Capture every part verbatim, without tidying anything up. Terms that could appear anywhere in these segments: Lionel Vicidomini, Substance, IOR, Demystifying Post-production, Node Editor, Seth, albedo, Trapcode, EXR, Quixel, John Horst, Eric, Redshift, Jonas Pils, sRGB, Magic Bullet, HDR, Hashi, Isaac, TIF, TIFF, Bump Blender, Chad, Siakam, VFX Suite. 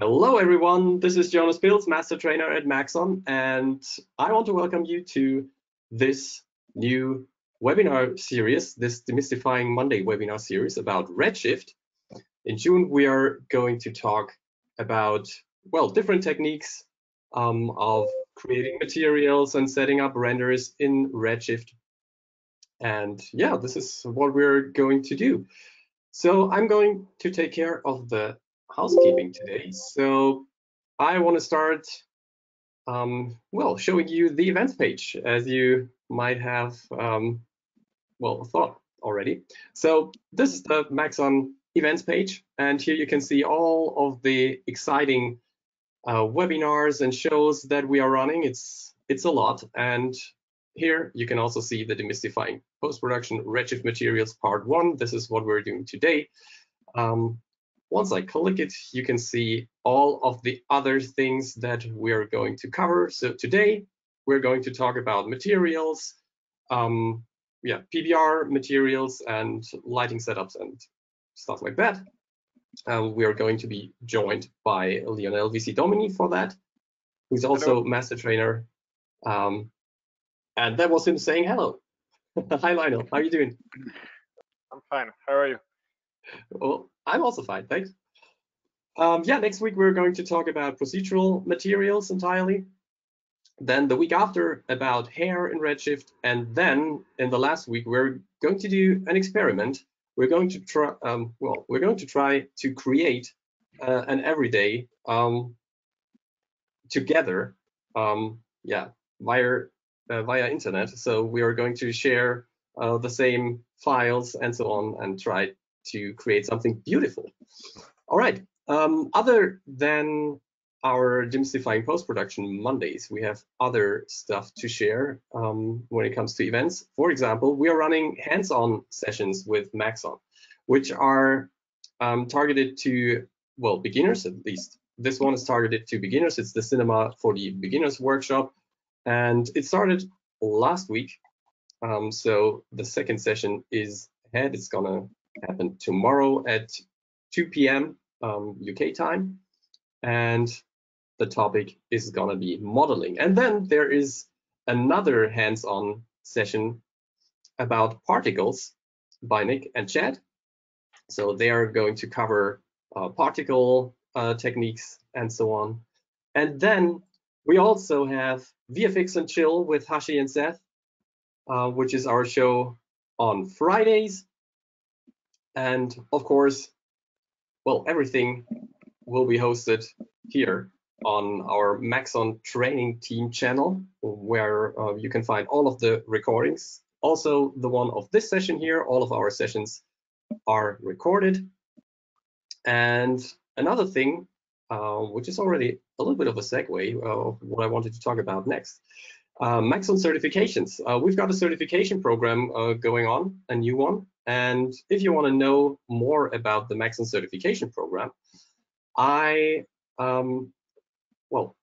Hello everyone, this is Jonas Pils, Master Trainer at Maxon, and I want to welcome you to this new webinar series, this Demystifying Monday webinar series about Redshift. In June, we are going to talk about, well, different techniques um, of creating materials and setting up renders in Redshift. And yeah, this is what we're going to do. So I'm going to take care of the housekeeping today. So I want to start, um, well, showing you the events page, as you might have, um, well, thought already. So this is the Maxon events page, and here you can see all of the exciting uh, webinars and shows that we are running. It's it's a lot, and here you can also see the Demystifying Post-production Redshift Materials Part One. This is what we're doing today. Um, Once I click it, you can see all of the other things that we are going to cover. So today we're going to talk about materials, um, yeah, P B R materials and lighting setups and stuff like that. Uh, we are going to be joined by Lionel Vicidomini for that, who's also hello. Master Trainer. Um, and that was him saying hello. Hi Lionel, how are you doing? I'm fine, how are you? Well, I'm also fine, thanks. Um, yeah, next week we're going to talk about procedural materials entirely. Then the week after about hair in Redshift. And then in the last week, we're going to do an experiment. We're going to try, um, well, we're going to try to create uh, an everyday um, together, um, yeah, via, uh, via internet. So we are going to share uh, the same files and so on and try to create something beautiful. All right, um, other than our Demystifying Post-production Mondays, we have other stuff to share um, when it comes to events. For example, we are running hands-on sessions with Maxon, which are um, targeted to, well, beginners at least. This one is targeted to beginners. It's the Cinema four D Beginners Workshop, and it started last week. Um, so the second session is ahead. It's gonna happen tomorrow at two P M um, U K time, and the topic is gonna be modeling. And then there is another hands-on session about particles by Nick and Chad. So they are going to cover uh, particle uh, techniques and so on. And then we also have V F X and Chill with Hashi and Seth, uh, which is our show on Fridays. And of course, well, everything will be hosted here on our Maxon Training Team channel, where uh, you can find all of the recordings. Also, the one of this session here, all of our sessions are recorded. And another thing, uh, which is already a little bit of a segue of what I wanted to talk about next, uh, Maxon certifications. Uh, we've got a certification program uh, going on, a new one. And if you want to know more about the Maxon certification program, I um, well,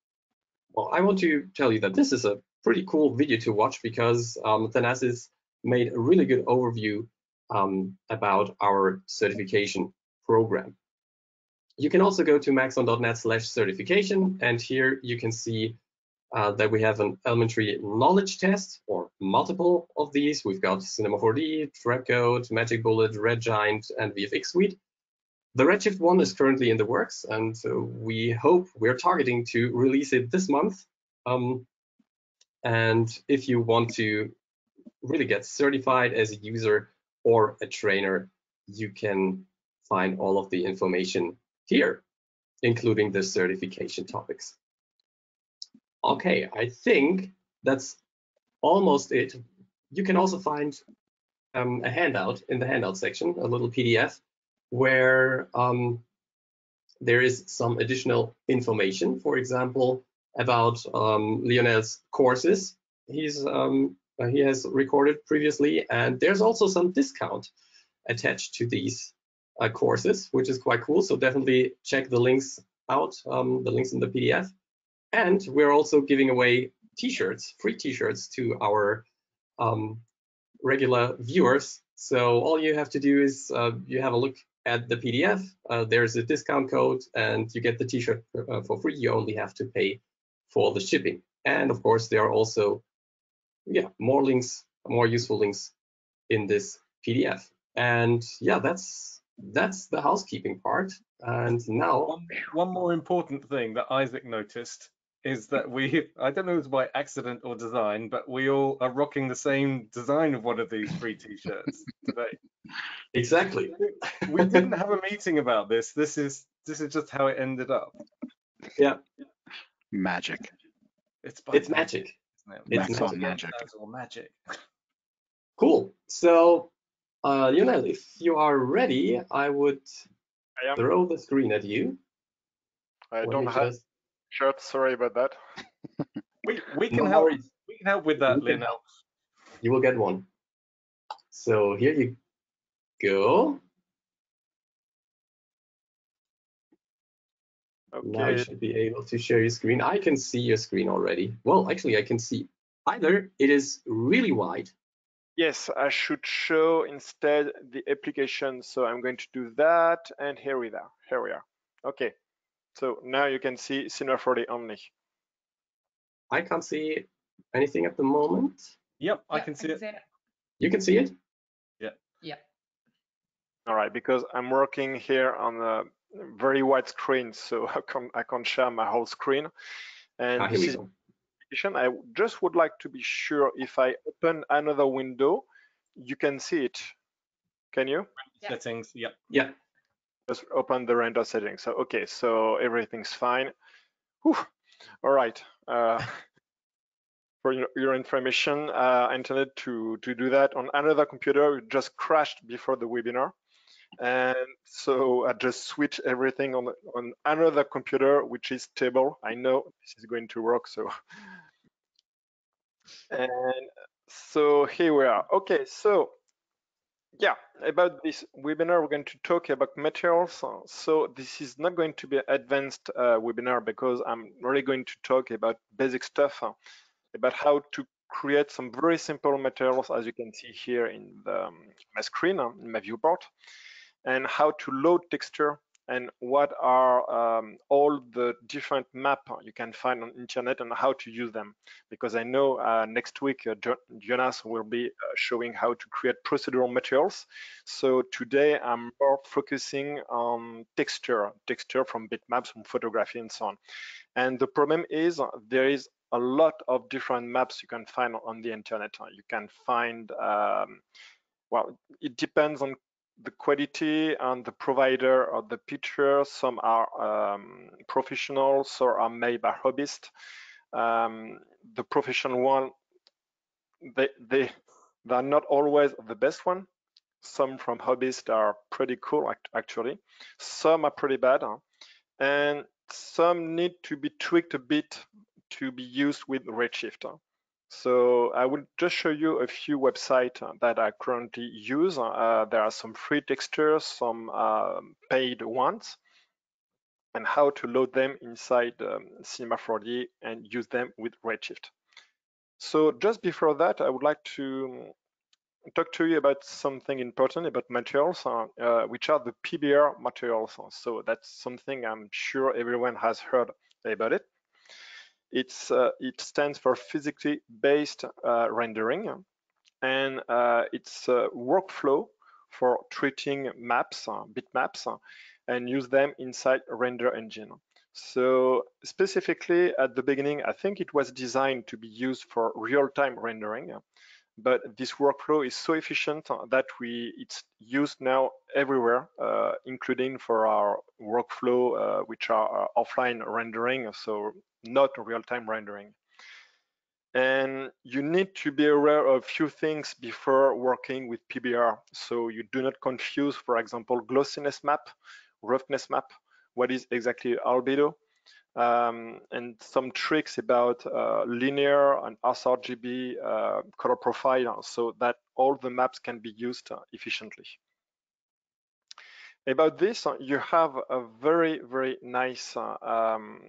well, I want to tell you that this is a pretty cool video to watch, because um, Thanasis made a really good overview um, about our certification program. You can also go to maxon dot net slash certification, and here you can see Uh, that we have an elementary knowledge test, or multiple of these. We've got Cinema four D, Trapcode, Magic Bullet, Red Giant, and V F X Suite. The Redshift one is currently in the works, and so we hope we're targeting to release it this month. Um, and if you want to really get certified as a user or a trainer, you can find all of the information here, including the certification topics. Okay, I think that's almost it. You can also find um, a handout in the handout section, a little P D F, where um, there is some additional information, for example, about um, Lionel's courses he's um, he has recorded previously, and there's also some discount attached to these uh, courses, which is quite cool. So definitely check the links out, um, the links in the P D F. And we're also giving away t-shirts, free t-shirts to our um, regular viewers. So all you have to do is uh, you have a look at the P D F. Uh, there's a discount code and you get the t-shirt uh, for free. You only have to pay for the shipping. And of course, there are also yeah, more links, more useful links in this P D F. And yeah, that's that's the housekeeping part. And now one, one more important thing that Isaac noticed is that we, I don't know if it's by accident or design, but we all are rocking the same design of one of these free t-shirts today. Exactly. We didn't have a meeting about this. This is this is just how it ended up. Yeah. Magic. It's by it's magic. magic. It? It's magic. magic. magic. Cool. So, uh, Lionel, if you are ready, I would I throw the screen at you. I don't have. Just... Sure, sorry about that. we we can no help. Worries. We can help with that, Lionel. You will get one. So here you go. Okay. Now you should be able to share your screen. I can see your screen already. Well, actually, I can see either. It is really wide. Yes, I should show instead the application. So I'm going to do that, and here we are. Here we are. Okay. So now you can see Cinema four D only. I can't see anything at the moment. Yep, I yeah, can see I can it. it. You can see it? Yeah. Yeah. All right, because I'm working here on a very wide screen, so I can't, I can't share my whole screen. And ah, this is I just would like to be sure if I open another window, you can see it. Can you? Yeah. Settings, yep. Yeah. yeah. Just open the render settings. So okay, so everything's fine. Whew. All right. Uh, for your, your information, uh, I intended to to do that on another computer. It just crashed before the webinar, and so I just switched everything on on another computer, which is stable. I know this is going to work. So and so here we are. Okay, so. Yeah, about this webinar, we're going to talk about materials. So this is not going to be an advanced uh, webinar because I'm really going to talk about basic stuff, uh, about how to create some very simple materials, as you can see here in the, um, my screen, uh, in my viewport, and how to load texture and what are um, all the different maps you can find on internet and how to use them. Because I know uh, next week, uh, Jonas will be uh, showing how to create procedural materials. So today I'm more focusing on texture, texture from bitmaps, from photography and so on. And the problem is there is a lot of different maps you can find on the internet. You can find, um, well, it depends on the quality and the provider of the picture. Some are um, professional, some are made by hobbyists. Um, the professional one, they, they, they're not always the best one. Some from hobbyists are pretty cool, act actually. Some are pretty bad. Huh? And some need to be tweaked a bit to be used with Redshift. Huh? So I will just show you a few websites that I currently use. Uh, there are some free textures, some uh, paid ones, and how to load them inside um, Cinema four D and use them with Redshift. So just before that, I would like to talk to you about something important about materials, uh, uh, which are the P B R materials. So that's something I'm sure everyone has heard about it. It's, uh, it stands for physically based uh, rendering, and uh, it's a workflow for treating maps, uh, bitmaps, uh, and use them inside render engine. So specifically at the beginning, I think it was designed to be used for real-time rendering, but this workflow is so efficient that we it's used now everywhere, uh, including for our workflow, uh, which are offline rendering. So not real-time rendering. And you need to be aware of a few things before working with P B R. So you do not confuse, for example, glossiness map, roughness map, what is exactly albedo, um, and some tricks about uh, linear and s R G B uh, color profile so that all the maps can be used uh, efficiently. About this, you have a very, very nice uh, um,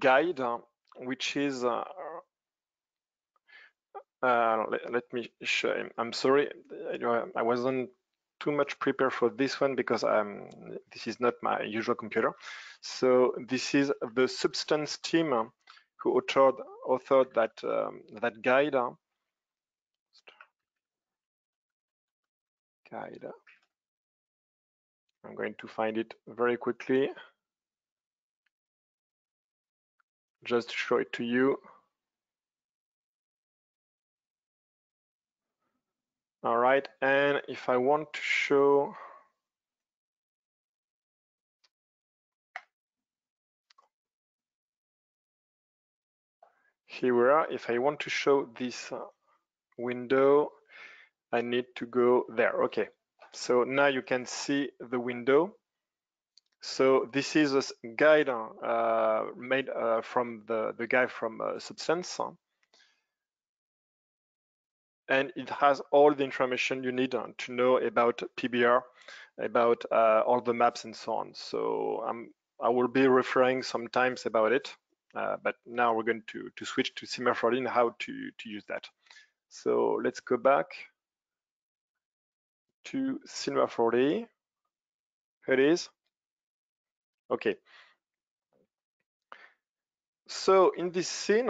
guide, uh, which is uh, uh, let, let me show. I'm sorry, I wasn't too much prepare for this one because I'm, this is not my usual computer. So this is the Substance team who authored, authored that, um, that guide. Guide. I'm going to find it very quickly, just to show it to you. All right, and if I want to show here we are, if I want to show this window, I need to go there. Okay, so now you can see the window. So this is a guide uh, made uh, from the, the guy from uh, Substance. And it has all the information you need to know about P B R, about uh, all the maps and so on. So I'm, I will be referring sometimes about it, uh, but now we're going to, to switch to Cinema four D and how to, to use that. So let's go back to Cinema four D. Here it is. Okay. So in this scene,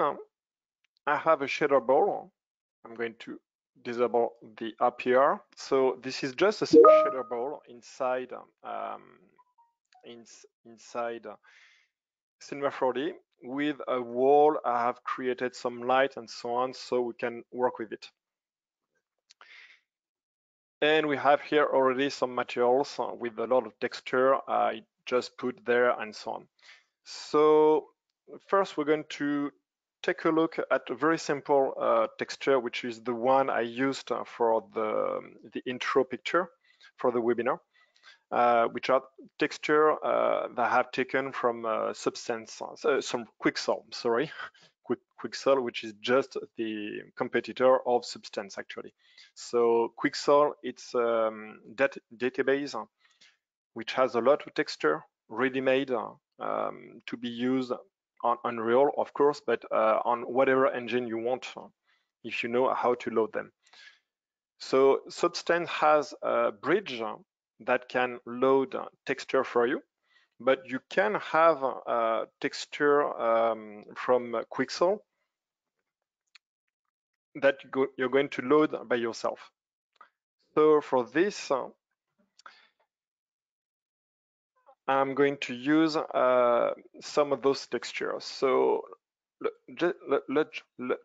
I have a shader ball. I'm going to disable the I P R. So this is just a shader ball inside um, in, inside Cinema four D with a wall. I have created some light and so on, so we can work with it. And we have here already some materials with a lot of texture. I just put there and so on. So first, we're going to take a look at a very simple uh, texture, which is the one I used uh, for the, the intro picture for the webinar, uh, which are texture uh, that I have taken from uh, Substance, uh, some Quixel, sorry, Quixel, which is just the competitor of Substance actually. So Quixel, it's a um, dat database which has a lot of texture, ready-made um, to be used on Unreal, of course, but uh, on whatever engine you want, if you know how to load them. So Substance has a bridge that can load texture for you, but you can have uh, texture um, from Quixel that you're going to load by yourself. So for this, uh, I'm going to use uh, some of those textures. So just let, let,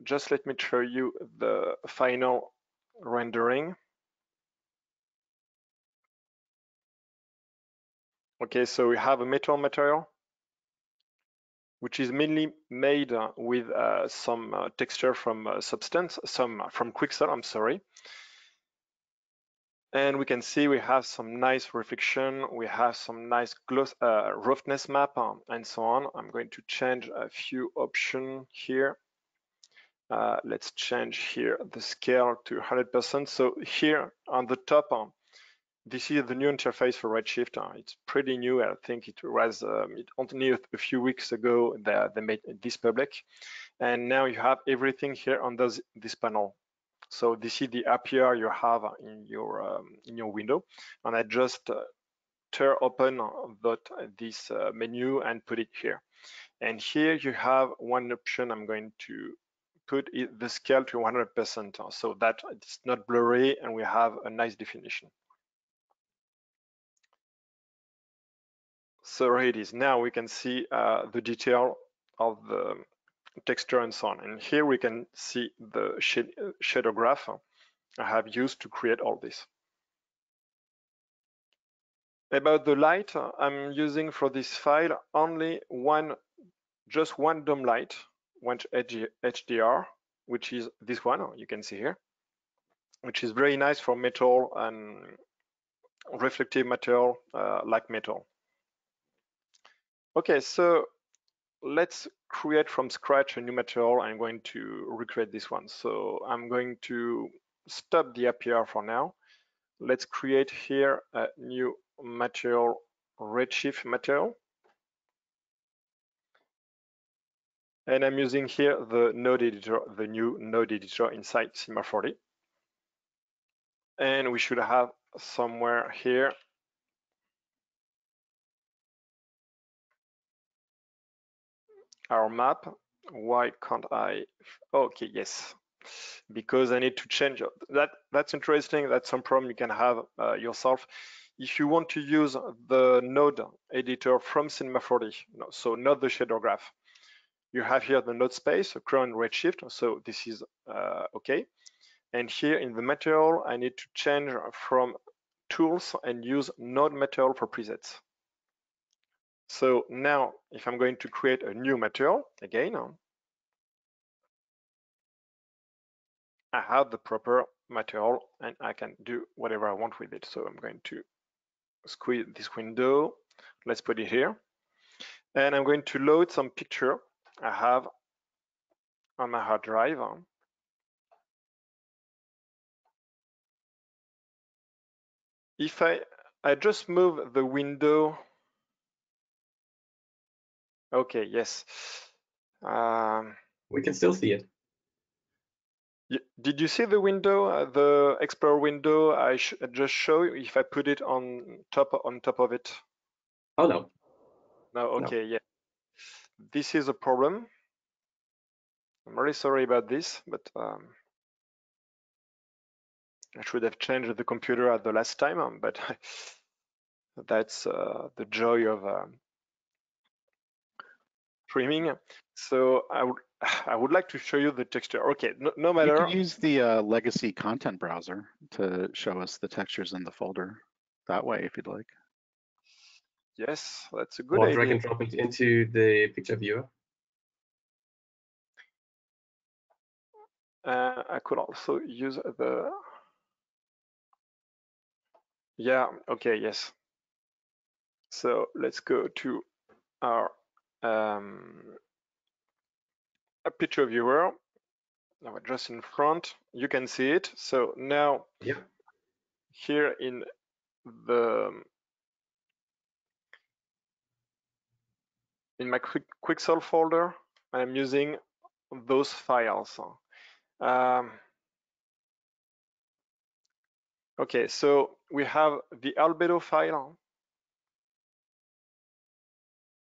just let me show you the final rendering. Okay, so we have a metal material, which is mainly made uh, with uh, some uh, texture from uh, Substance, some from Quixel, I'm sorry. And we can see we have some nice reflection, we have some nice gloss, uh, roughness map, um, and so on. I'm going to change a few options here. Uh, let's change here the scale to one hundred percent. So here on the top, um, this is the new interface for Redshift. Uh, it's pretty new. I think it was um, it only a few weeks ago that they made this public. And now you have everything here on this, this panel. So this is the I P R you have in your um, in your window, and I just uh, tear open that, this uh, menu and put it here. And here you have one option. I'm going to put it, the scale to one hundred percent, so that it's not blurry and we have a nice definition. So here it is. Now we can see uh, the detail of the texture and so on. And here we can see the shader graph I have used to create all this. About the light, I'm using for this file only one, just one dome light, one H D R, which is this one you can see here, which is very nice for metal and reflective material uh, like metal. Okay, so let's create from scratch a new material. I'm going to recreate this one. So I'm going to stop the I P R for now. Let's create here a new material, Redshift material. And I'm using here the Node Editor, the new Node Editor inside Cinema four D. And we should have somewhere here. Our map. Why can't I? Okay, yes, because I need to change that. That's interesting. That's some problem you can have uh, yourself if you want to use the Node Editor from Cinema four D. No, so not the Shader Graph. You have here the node space, current Redshift. So this is uh, okay. And here in the material, I need to change from tools and use node material for presets. So now, if I'm going to create a new material, again, I have the proper material and I can do whatever I want with it. So I'm going to squeeze this window. Let's put it here. And I'm going to load some picture I have on my hard drive. If I, I just move the window. Okay, yes. Um, we can still see it. Did you see the window, uh, the Explorer window? I sh just show you if I put it on top on top of it. Oh no. No. Okay. No. Yeah. This is a problem. I'm really sorry about this, but um, I should have changed the computer at the last time. But that's uh, the joy of. Um, Streaming. So I would I would like to show you the texture. Okay, no, no matter. You can use the uh, legacy content browser to show us the textures in the folder that way, if you'd like. Yes, that's a good or idea. Drag and drop it into the picture viewer. Uh, I could also use the. Yeah. Okay. Yes. So let's go to our. Um, a picture viewer. Now just in front, you can see it. So now, yeah. Here in the in my Quixel folder, I'm using those files. Um, okay, so we have the albedo file.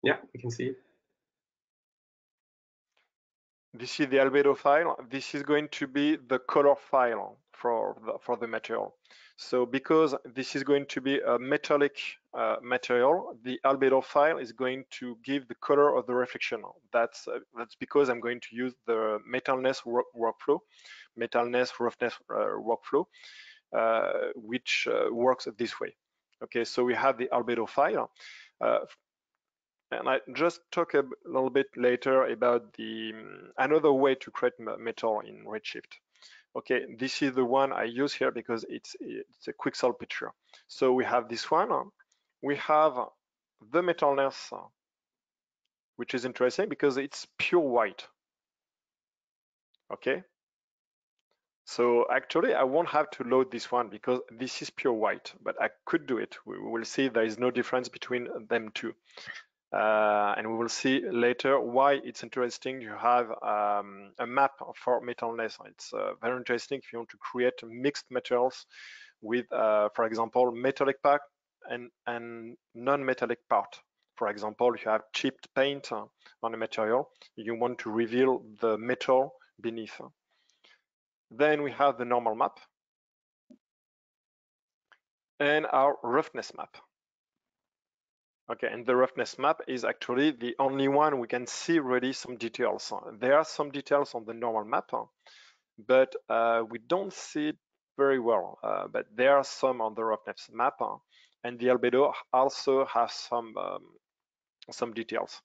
Yeah, you can see it. This is the albedo file. This is going to be the color file for the, for the material. So because this is going to be a metallic uh, material, the albedo file is going to give the color of the reflection. That's uh, that's because I'm going to use the metalness work workflow, metalness roughness uh, workflow, uh, which uh, works this way. Okay, so we have the albedo file. Uh, And I just talk a little bit later about the another way to create metal in Redshift. Okay, this is the one I use here because it's it's a Quixel picture. So we have this one. We have the metalness, which is interesting because it's pure white. Okay. So actually, I won't have to load this one because this is pure white, but I could do it. We will see there is no difference between them two. Uh, and we will see later why it's interesting to have um, a map for metalness. It's uh, very interesting if you want to create mixed materials with, uh, for example, metallic part and, and non-metallic part. For example, if you have chipped paint on a material, you want to reveal the metal beneath. Then we have the normal map and our roughness map. Okay, and the roughness map is actually the only one we can see really some details. There are some details on the normal map, but uh, we don't see it very well. Uh, but there are some on the roughness map, and the albedo also has some um, some details.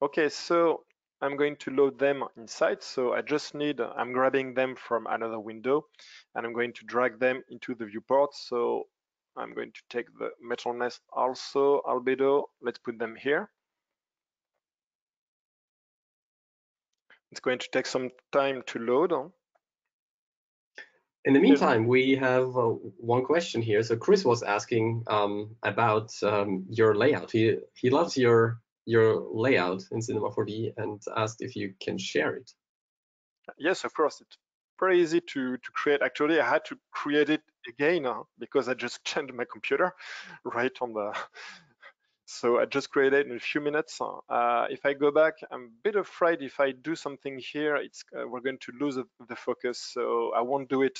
Okay, so I'm going to load them inside. So I just need, I'm grabbing them from another window, and I'm going to drag them into the viewport. So I'm going to take the metalness also, albedo. Let's put them here. It's going to take some time to load. In the meantime, we have uh, one question here. So Chris was asking um, about um, your layout. He he loves your your layout in Cinema four D and asked if you can share it. Yes, of course. It's very easy to to create. Actually, I had to create it again uh, because I just changed my computer right on the. So I just created in a few minutes. Uh, if I go back, I'm a bit afraid if I do something here, it's uh, we're going to lose the focus. So I won't do it.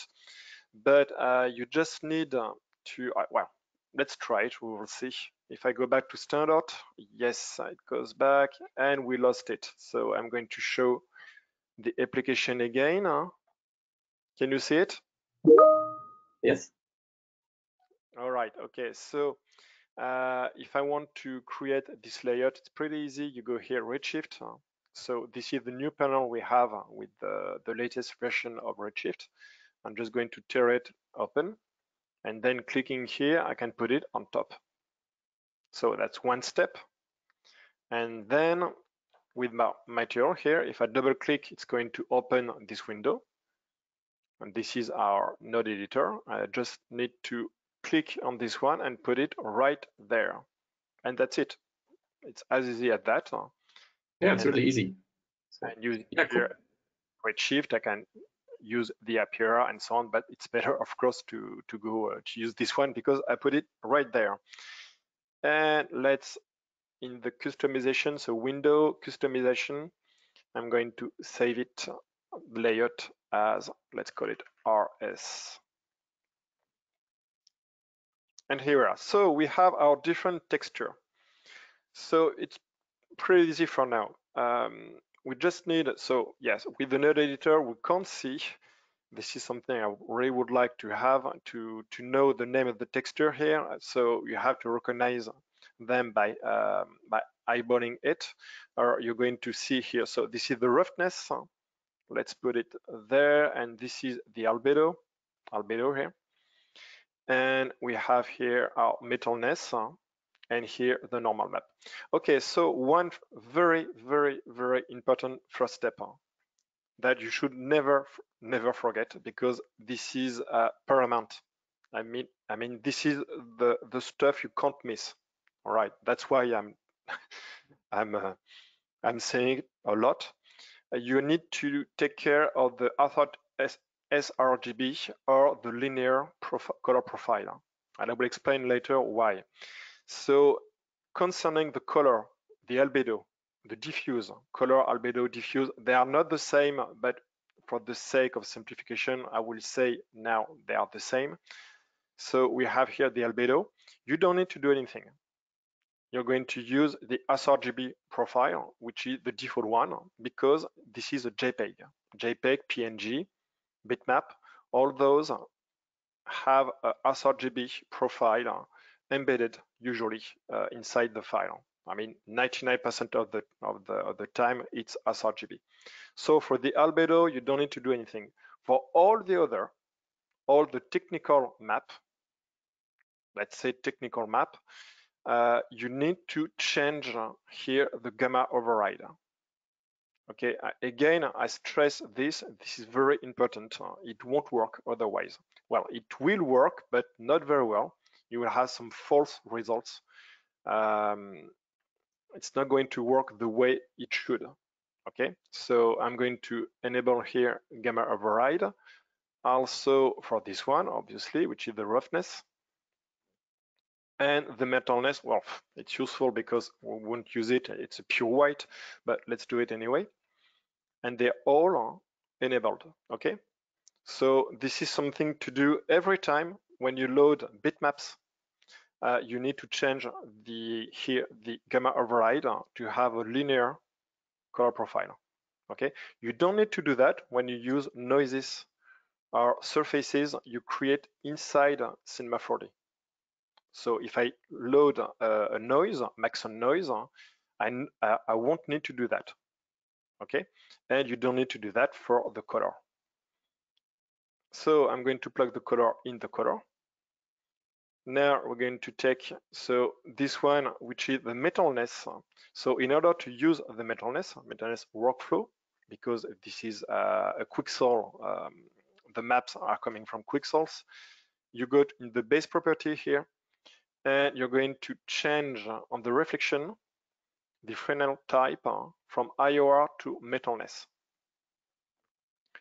But uh, you just need uh, to, uh, well, let's try it, we will see. If I go back to standard, yes, it goes back and we lost it. So I'm going to show the application again. Huh? Can you see it? Yes. All right, okay, so uh, if I want to create this layout, it's pretty easy. You go here, Redshift. Huh? So this is the new panel we have uh, with the, the latest version of Redshift. I'm just going to tear it open and then clicking here, I can put it on top. So that's one step. And then with my material here, if I double click, it's going to open this window. And this is our Node Editor. I just need to click on this one and put it right there. And that's it. It's as easy as that. Yeah, it's really easy. And using yeah, cool. Redshift, I can use the I P R and so on, but it's better, of course, to to go uh, to use this one because I put it right there. And let's in the customization, so window customization, I'm going to save it layout as, let's call it R S. And here we are. So we have our different texture. So it's pretty easy for now. Um, We just need, so yes, with the Node Editor, we can't see. This is something I really would like to have, to, to know the name of the texture here. So you have to recognize them by, um, by eyeballing it, or you're going to see here. So this is the roughness. Let's put it there. And this is the albedo, albedo here. And we have here our metalness. And here the normal map. Okay, so one very, very, very important first step that you should never, never forget because this is uh, paramount. I mean, I mean, this is the the stuff you can't miss. All right, that's why I'm, I'm, uh, I'm saying a lot. You need to take care of the sRGB or the linear profi- color profile, and I will explain later why. So concerning the color, the albedo, the diffuse, color, albedo, diffuse, they are not the same, but for the sake of simplification, I will say now they are the same. So we have here the albedo. You don't need to do anything. You're going to use the sRGB profile, which is the default one, because this is a JPEG. JPEG, P N G, bitmap, all those have a sRGB profile embedded usually uh, inside the file. I mean, ninety-nine percent of the of the of the time it's sRGB. So for the albedo, you don't need to do anything. For all the other, all the technical map, let's say technical map, uh, you need to change here the gamma override. Okay, again, I stress this, this is very important. It won't work otherwise. Well, it will work, but not very well. You will have some false results. Um, it's not going to work the way it should. Okay, so I'm going to enable here gamma override. Also for this one, obviously, which is the roughness. And the metalness, well, it's useful because we won't use it, it's a pure white, but let's do it anyway. And they're all enabled, okay? So this is something to do every time when you load bitmaps. Uh, you need to change the here the gamma override to have a linear color profile. Okay, you don't need to do that when you use noises or surfaces you create inside Cinema four D. So if I load a, a noise, Maxon noise, I, I won't need to do that. Okay, and you don't need to do that for the color. So I'm going to plug the color in the color. Now we're going to take, so this one, which is the metalness. So in order to use the metalness, metalness workflow, because this is uh, a Quixel, um, the maps are coming from Quixels. You go to the base property here, and you're going to change on the reflection, the Fresnel type uh, from I O R to metalness.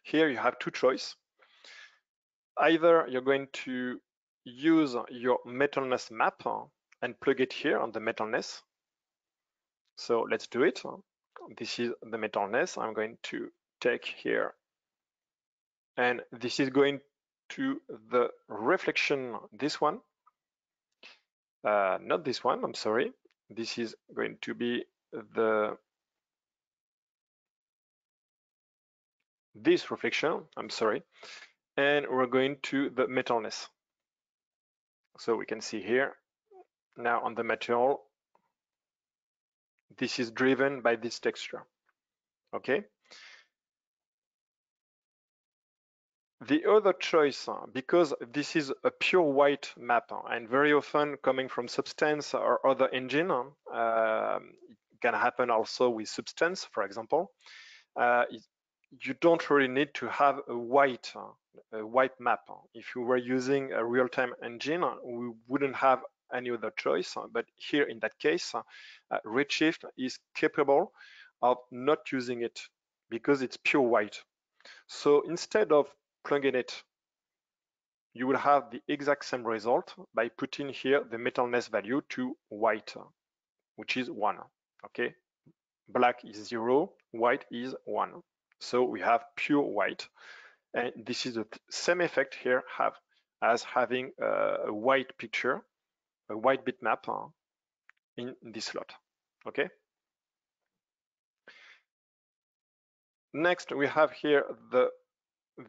Here you have two choices. either you're going to use your metalness map and plug it here on the metalness. So let's do it. This is the metalness I'm going to take here. And this is going to the reflection, this one. Uh, not this one, I'm sorry. This is going to be the this reflection, I'm sorry. And we're going to the metalness. So we can see here, now on the material, this is driven by this texture, okay? The other choice, because this is a pure white map, and very often coming from Substance or other engine, um, it can happen also with Substance, for example, uh, you don't really need to have a white, a white map. If you were using a real-time engine, we wouldn't have any other choice, but here in that case, uh, Redshift is capable of not using it because it's pure white. So instead of plugging it, you will have the exact same result by putting here the metalness value to white, which is one. Okay, black is zero, white is one. So we have pure white, and this is the same effect here have as having a white picture, a white bitmap in this slot. Okay. Next we have here the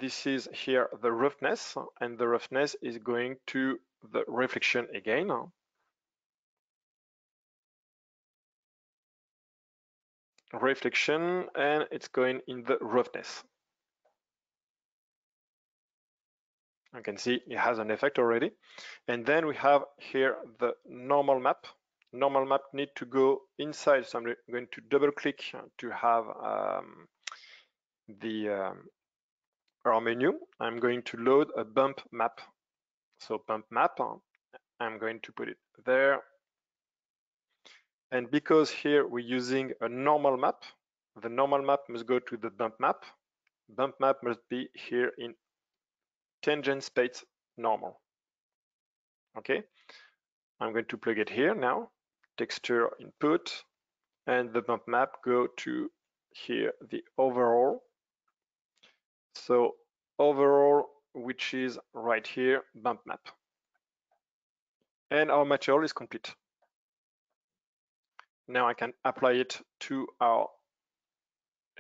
this is here the roughness, and the roughness is going to the reflection again. Reflection, and it's going in the roughness. You can see it has an effect already. And then we have here the normal map. Normal map need to go inside, so I'm going to double click to have um, the um, our menu. I'm going to load a bump map. So bump map, I'm going to put it there. And because here we're using a normal map, the normal map must go to the bump map. Bump map must be here in tangent space normal. Okay, I'm going to plug it here now, texture input, and the bump map go to here, the overall. So overall, which is right here, bump map. And our material is complete. Now I can apply it to our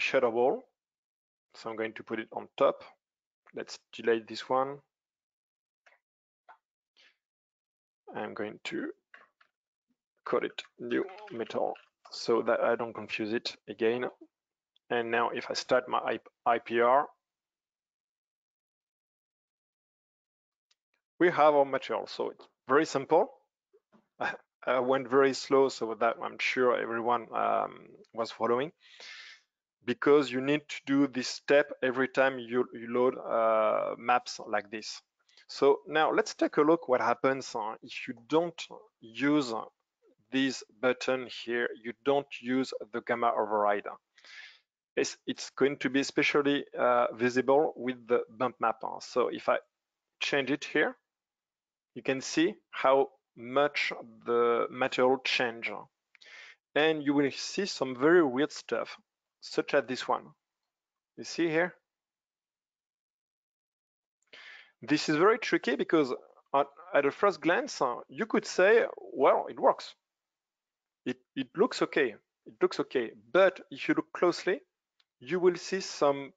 shader ball. So I'm going to put it on top. Let's delete this one. I'm going to call it new metal so that I don't confuse it again. And now if I start my I P R, we have our material. So it's very simple. I went very slow, so that I'm sure everyone um, was following, because you need to do this step every time you, you load uh, maps like this. So now let's take a look what happens uh, if you don't use this button here, you don't use the gamma override. It's, it's going to be especially uh, visible with the bump map. So if I change it here, you can see how much the material change, and you will see some very weird stuff, such as this one. You see here, this is very tricky because at, at a first glance uh, you could say, well, it works, it, it looks okay, it looks okay, but if you look closely you will see some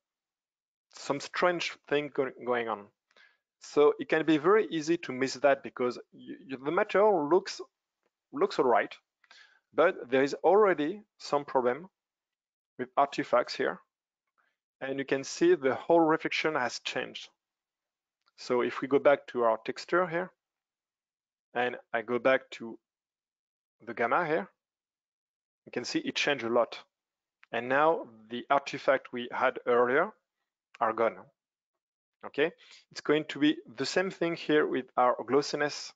some strange thing going on. So it can be very easy to miss that, because you, you, the material looks looks all right, but there is already some problem with artifacts here, and you can see the whole reflection has changed. So if we go back to our texture here, and I go back to the gamma here, you can see it changed a lot, and now the artifact we had earlier are gone. Okay, it's going to be the same thing here with our glossiness.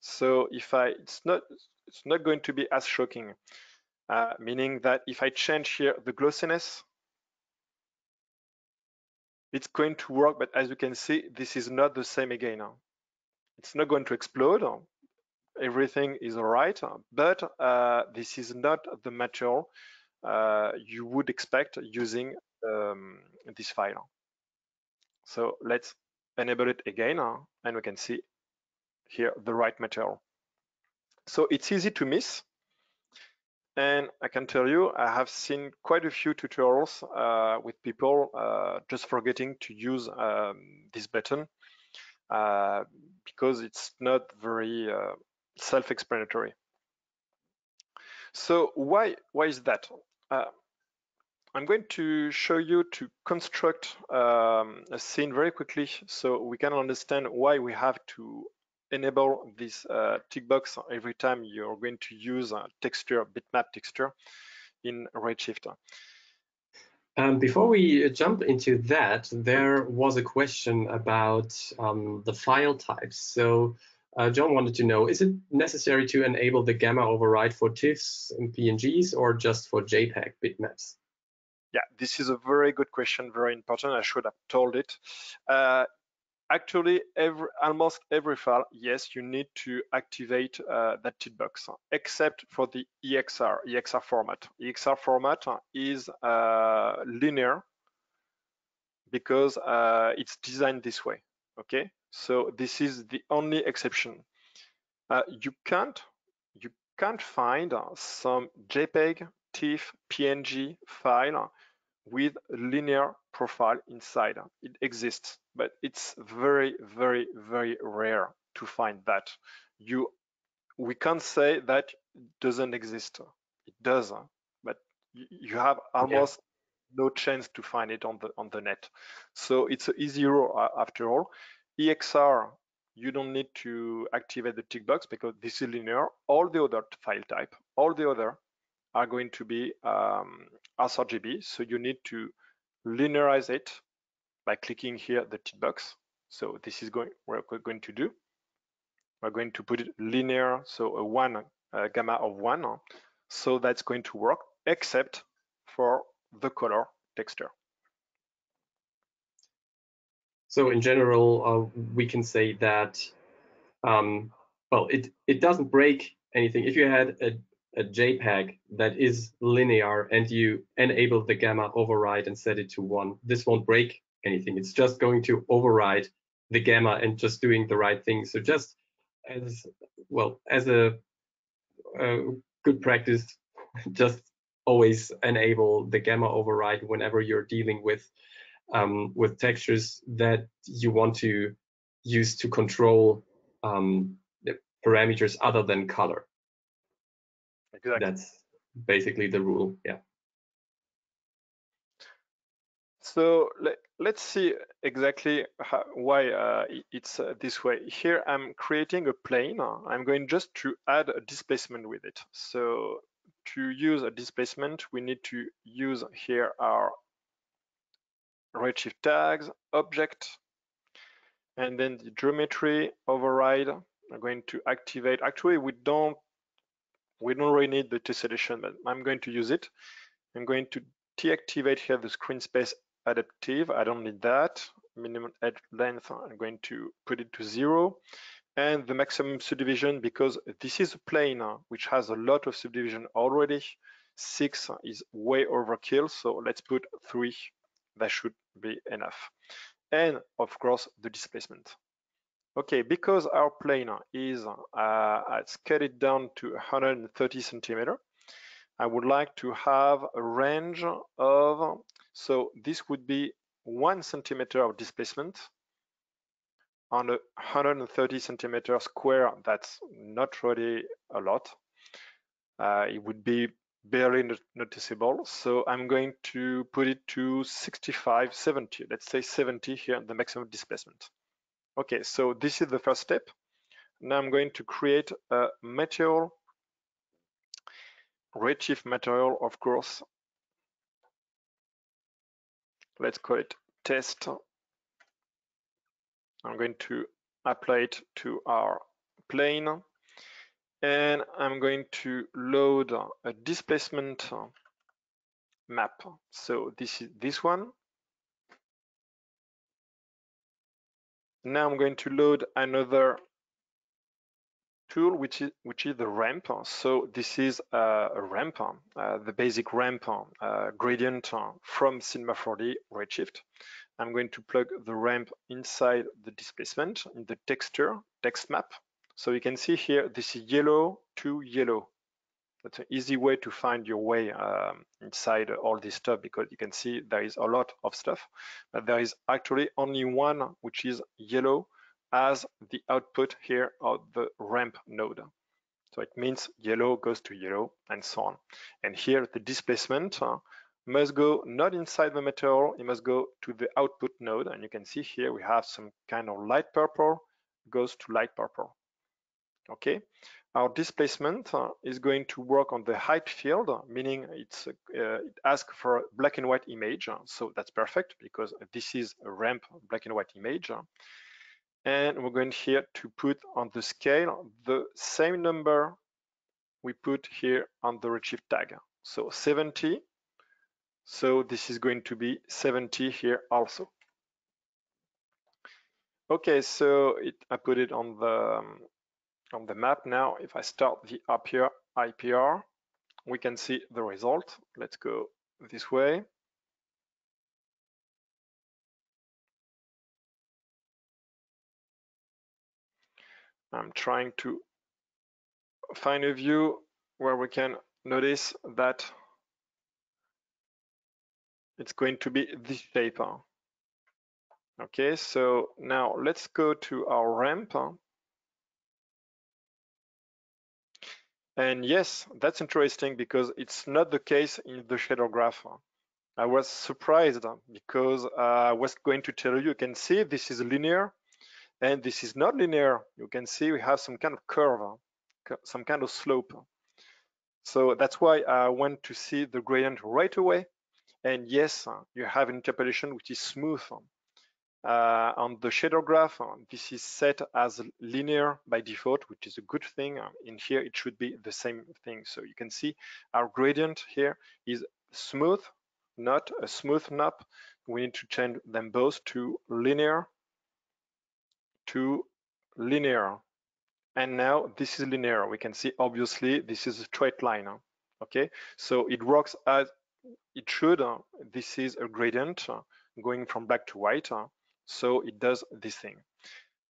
So if I, it's not, it's not going to be as shocking, uh, meaning that if I change here the glossiness, it's going to work, but as you can see, this is not the same again. It's not going to explode. Everything is all right, but uh, this is not the material uh, you would expect using um, this file. So let's enable it again, and we can see here the right material. So it's easy to miss. And I can tell you, I have seen quite a few tutorials uh, with people uh, just forgetting to use um, this button uh, because it's not very uh, self-explanatory. So why, why is that? Uh, I'm going to show you to construct um, a scene very quickly so we can understand why we have to enable this uh, tick box every time you're going to use a texture, bitmap texture in Redshift. Um, before we jump into that, there was a question about um, the file types. So uh, John wanted to know, is it necessary to enable the gamma override for TIFFs and P N Gs or just for JPEG bitmaps? Yeah, this is a very good question, very important. I should have told it. Uh, Actually, every, almost every file, yes, you need to activate uh, that tick box, except for the E X R, E X R format. E X R format is uh, linear because uh, it's designed this way, okay? So this is the only exception. Uh, you can't, you can't find uh, some JPEG, TIFF, P N G file with linear profile inside. It exists, but it's very, very, very rare to find that. You, we can't say that doesn't exist. It does, but you have almost yeah. no chance to find it on the on the net. So it's an easy rule after all. E X R, you don't need to activate the tick box because this is linear. All the other file type, all the other are going to be um, sRGB, so you need to linearize it by clicking here the tick box. So this is going what we're going to do. We're going to put it linear, so a one a gamma of one. So that's going to work, except for the color texture. So in general, uh, we can say that um, well, it it doesn't break anything. If you had a a JPEG that is linear and you enable the gamma override and set it to one, this won't break anything. It's just going to override the gamma and just doing the right thing. So just as well as a, a good practice, just always enable the gamma override whenever you're dealing with um, with textures that you want to use to control um, the parameters other than color. Exactly. That's basically the rule, yeah. So let, let's see exactly how, why uh, it's uh, this way. Here I'm creating a plane. I'm going just to add a displacement with it. So to use a displacement, we need to use here our Redshift tags, object, and then the geometry override. I'm going to activate. Actually, we don't We don't really need the tessellation, but I'm going to use it. I'm going to deactivate here the screen space adaptive. I don't need that. Minimum edge length, I'm going to put it to zero. And the maximum subdivision, because this is a plane which has a lot of subdivision already. Six is way overkill, so let's put three. That should be enough. And of course, the displacement. Okay, because our plane is, uh, I scale it down to one hundred thirty centimeter, I would like to have a range of, so this would be one centimeter of displacement on a one hundred thirty centimeter square. That's not really a lot. Uh, it would be barely not noticeable. So I'm going to put it to sixty-five, seventy. Let's say seventy here, the maximum displacement. Okay, so this is the first step. Now I'm going to create a material, Redshift material, of course. Let's call it test. I'm going to apply it to our plane. And I'm going to load a displacement map. So this is this one. Now I'm going to load another tool, which is which is the ramp. So this is a ramp, uh, the basic ramp uh, gradient from Cinema four D Redshift. I'm going to plug the ramp inside the displacement in the texture text map. So you can see here, this is yellow to yellow. That's an easy way to find your way um, inside all this stuff, because you can see there is a lot of stuff, but there is actually only one which is yellow as the output here of the ramp node. So it means yellow goes to yellow and so on. And here the displacement uh, must go not inside the material, it must go to the output node. And you can see here we have some kind of light purple goes to light purple. Okay, our displacement uh, is going to work on the height field, meaning it's, uh, it asks for a black and white image. So that's perfect, because this is a ramp black and white image. And we're going here to put on the scale the same number we put here on the Redshift tag. So seventy. So this is going to be seventy here also. Okay, so it, I put it on the... Um, on the map. Now if I start the I P R, I P R, we can see the result. Let's go this way. I'm trying to find a view where we can notice that it's going to be this shape. Okay, so now let's go to our ramp. And yes, that's interesting, because it's not the case in the shader graph. I was surprised, because I was going to tell you, you can see this is linear and this is not linear. You can see we have some kind of curve, some kind of slope. So that's why I went to see the gradient right away. And yes, you have an interpolation which is smooth. Uh, on the shader graph, uh, this is set as linear by default, which is a good thing. Um, in here, it should be the same thing. So you can see our gradient here is smooth, not a smooth knob. We need to change them both to linear, to linear. And now this is linear. We can see, obviously, this is a straight line. Huh? Okay, so it works as it should. Uh, this is a gradient uh, going from black to white. Uh, So it does this thing.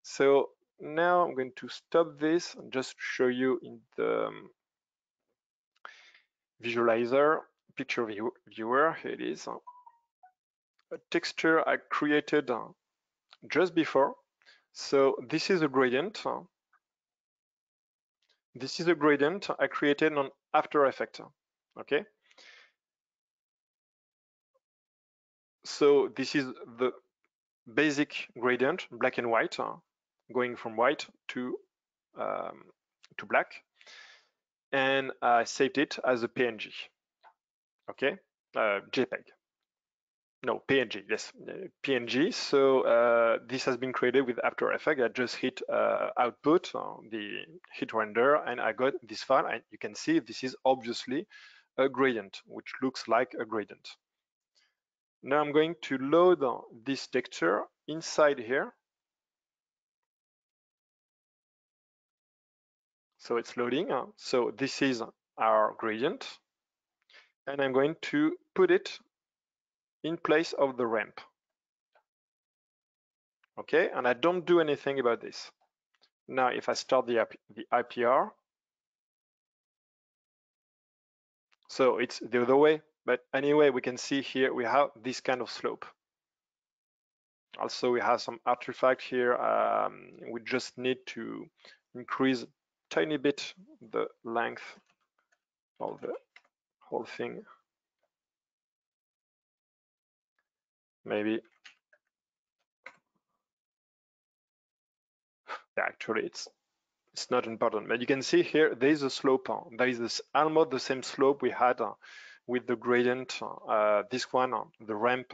So now I'm going to stop this and just show you in the um, visualizer, picture view, viewer. Here it is. A texture I created uh, just before. So this is a gradient. This is a gradient I created on After Effects. Okay. So this is the basic gradient, black and white, uh, going from white to um, to black, and I saved it as a P N G. Okay, uh, JPEG. No, P N G. Yes, P N G. So uh, this has been created with After Effects. I just hit uh, output, uh, the hit render, and I got this file. And you can see this is obviously a gradient, which looks like a gradient. Now I'm going to load this texture inside here. So it's loading. So this is our gradient. And I'm going to put it in place of the ramp. Okay, and I don't do anything about this. Now, if I start the, I P R, so it's the other way. But anyway, we can see here we have this kind of slope. Also, we have some artifact here. Um, we just need to increase a tiny bit the length of the whole thing. Maybe. Actually, it's it's not important. But you can see here there is a slope. There is this almost the same slope we had with the gradient, uh, this one, the ramp,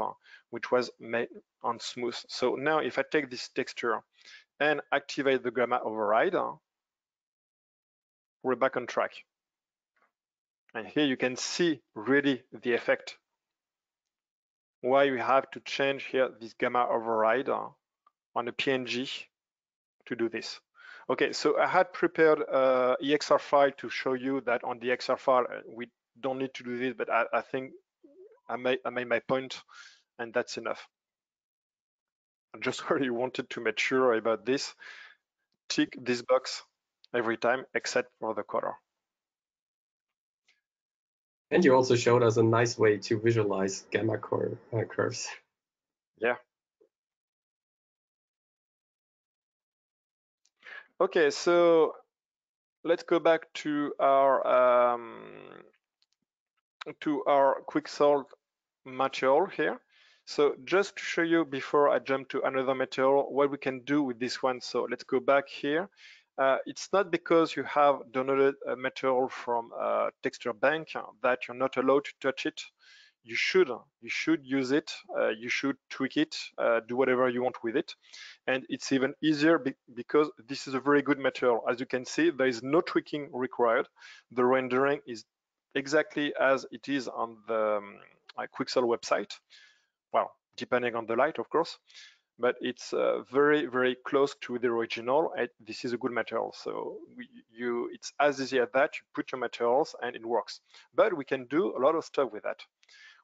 which was made on smooth. So now if I take this texture and activate the gamma override, we're back on track. And here you can see really the effect. Why we have to change here this gamma override on a P N G to do this. Okay, so I had prepared a E X R file to show you that on the E X R file, we don't need to do this, but I, I think I made, I made my point, and that's enough. I just really wanted to make sure about this. Tick this box every time, except for the color. And you also showed us a nice way to visualize gamma cur uh, curves. Yeah. Okay, so let's go back to our um, to our Quixel material here. So just to show you before I jump to another material what we can do with this one. So let's go back here. Uh, it's not because you have downloaded a material from a texture bank that you're not allowed to touch it. You should, you should use it, uh, you should tweak it, uh, do whatever you want with it. And it's even easier be because this is a very good material. As you can see, there is no tweaking required. The rendering is exactly as it is on the um, Quixel website. Well, depending on the light, of course, but it's uh, very, very close to the original. And this is a good material. So we, you, it's as easy as that. You put your materials and it works. But we can do a lot of stuff with that.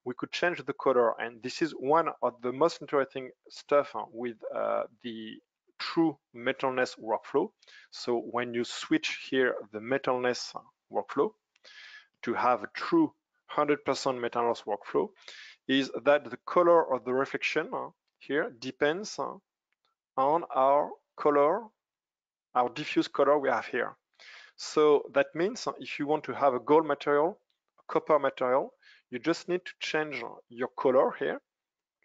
We could change the color, and this is one of the most interesting stuff with uh, the true metalness workflow. So when you switch here the metalness workflow to have a true one hundred percent metalness workflow, is that the color of the reflection here depends on our color, our diffuse color we have here. So that means if you want to have a gold material, a copper material, you just need to change your color here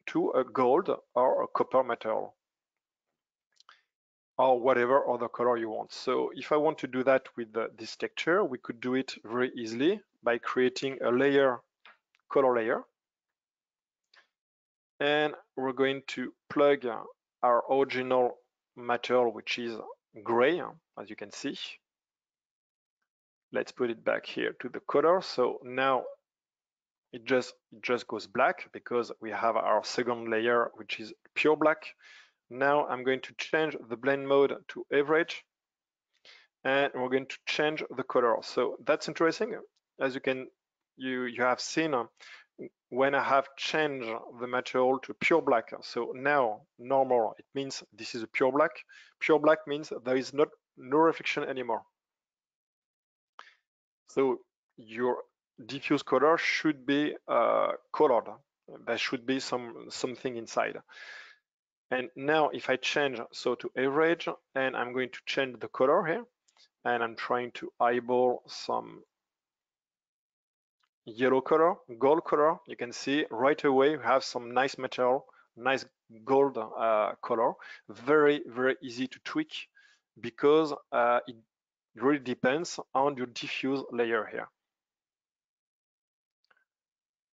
to a gold or a copper material or whatever other color you want. So if I want to do that with the, this texture, we could do it very easily by creating a layer, color layer. And we're going to plug our original material, which is gray, as you can see. Let's put it back here to the color. So now it just it just goes black because we have our second layer, which is pure black. Now I'm going to change the blend mode to average, and we're going to change the color. So that's interesting. As you can you you have seen, when I have changed the material to pure black, so now normal, it means this is a pure black. Pure black means there is not no reflection anymore. So your diffuse color should be uh, colored. There should be some something inside. And now if I change so to average, and I'm going to change the color here, and I'm trying to eyeball some yellow color, gold color, you can see right away we have some nice material, nice gold uh, color. Very, very easy to tweak because uh, it really depends on your diffuse layer here.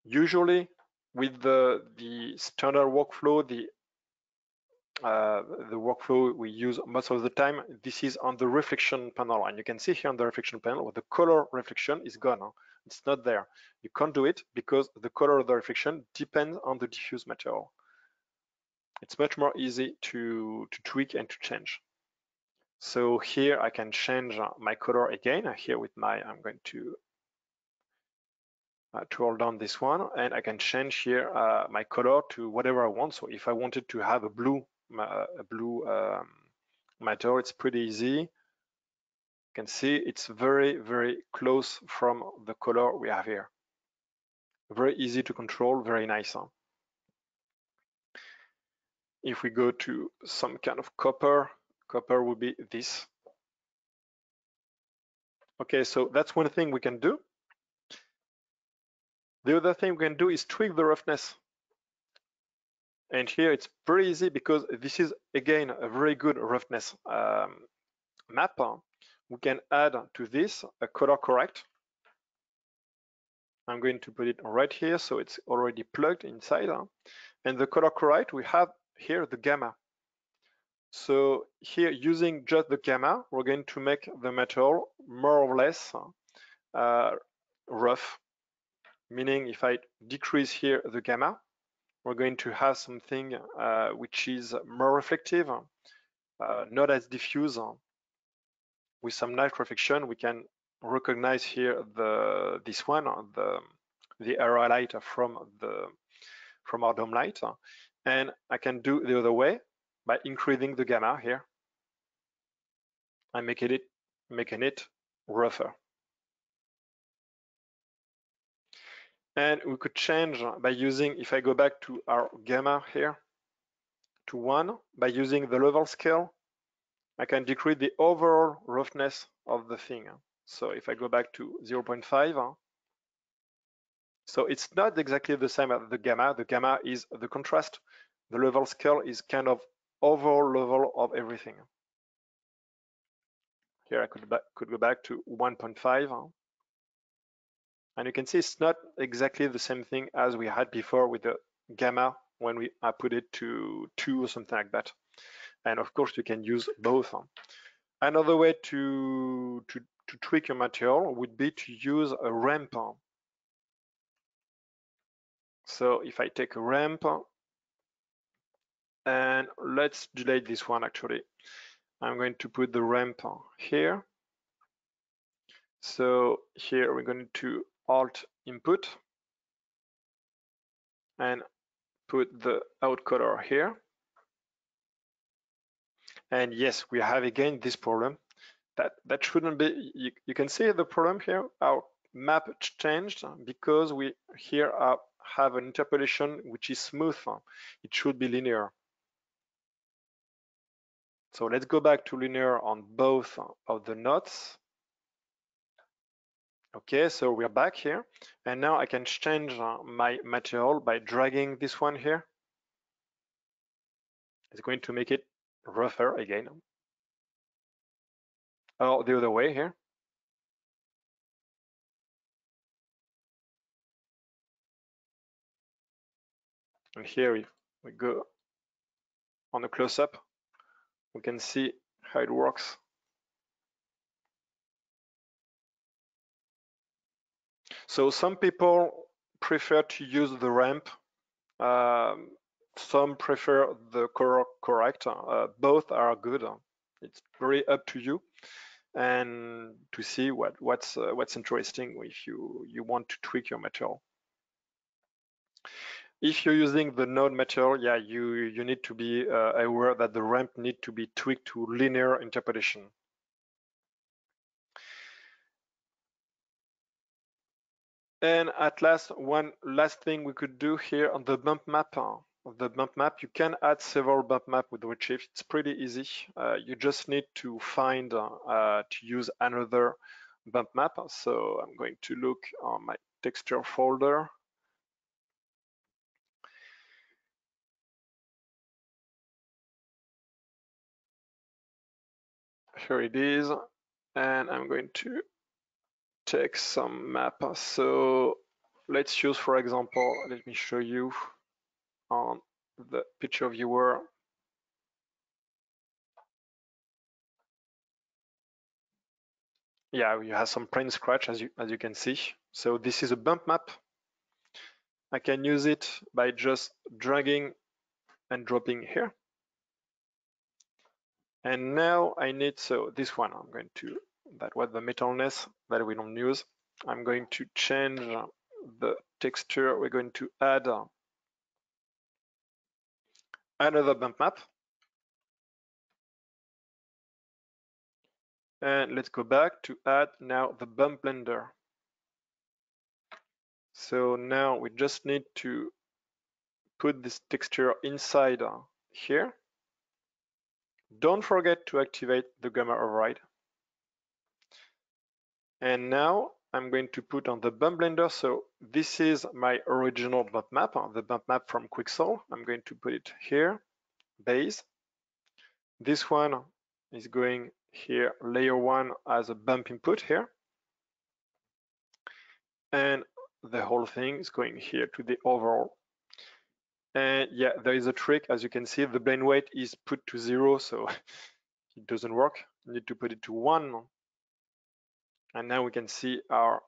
Usually with the the standard workflow, the uh, the workflow we use most of the time, this is on the reflection panel, and you can see here on the reflection panel the color reflection is gone. It's not there. You can't do it because the color of the reflection depends on the diffuse material. It's much more easy to to tweak and to change. So here I can change my color again. Here with my I'm going to Uh, to hold down this one, and I can change here uh, my color to whatever I want. So if I wanted to have a blue uh, a blue um, material, it's pretty easy. You can see it's very, very close from the color we have here. Very easy to control, very nice. Huh? If we go to some kind of copper, copper would be this. Okay, so that's one thing we can do. The other thing we can do is tweak the roughness. And here it's pretty easy because this is, again, a very good roughness um, map. We can add to this a color correct. I'm going to put it right here, so it's already plugged inside. And the color correct, we have here the gamma. So here, using just the gamma, we're going to make the material more or less uh, rough. Meaning if I decrease here the gamma, we're going to have something uh, which is more reflective, uh, not as diffuse. With some nice reflection, we can recognize here the this one, the the arrow light from the from our dome light, and I can do the other way by increasing the gamma here and making it making it rougher. And we could change by using, if I go back to our gamma here to one, by using the level scale, I can decrease the overall roughness of the thing. So if I go back to zero point five, so it's not exactly the same as the gamma. The gamma is the contrast. The level scale is kind of overall level of everything. Here I could, back, could go back to one point five. And you can see it's not exactly the same thing as we had before with the gamma when we put it to two or something like that. And of course, you can use both. Another way to, to, to tweak your material would be to use a ramp. So if I take a ramp, and let's delete this one actually. I'm going to put the ramp here. So here we're going to Alt input and put the out color here. And yes, we have again this problem. That that shouldn't be. You, you can see the problem here. Our map changed because we here are, have an interpolation which is smooth. It should be linear. So let's go back to linear on both of the nodes. Okay, so we're back here, and now I can change my material by dragging this one here. It's going to make it rougher again. Or the other way here. And here we, we go on the close-up. We can see how it works. So some people prefer to use the ramp, um, some prefer the color correct. Uh, both are good. It's very up to you, and to see what what's uh, what's interesting if you you want to tweak your material. If you're using the node material, yeah, you you need to be uh, aware that the ramp needs to be tweaked to linear interpolation. And at last, one last thing we could do here on the bump map. The bump map, you can add several bump maps with Redshift. It's pretty easy. Uh, you just need to find uh, to use another bump map. So I'm going to look on my texture folder. Here it is, and I'm going to take some map. So let's use, for example, let me show you on the picture viewer. Yeah, we have some plain scratch as you as you can see. So this is a bump map. I can use it by just dragging and dropping here. And now I need, so this one I'm going to, that was the metalness that we don't use. I'm going to change the texture. We're going to add another bump map. And let's go back to add now the Bump Blender. So now we just need to put this texture inside here. Don't forget to activate the gamma override. And now I'm going to put on the Bump Blender. So this is my original bump map, the bump map from Quixel. I'm going to put it here, base. This one is going here, layer one as a bump input here. And the whole thing is going here to the overall. And yeah, there is a trick. As you can see, the blend weight is put to zero, so it doesn't work. You need to put it to one. And now we can see our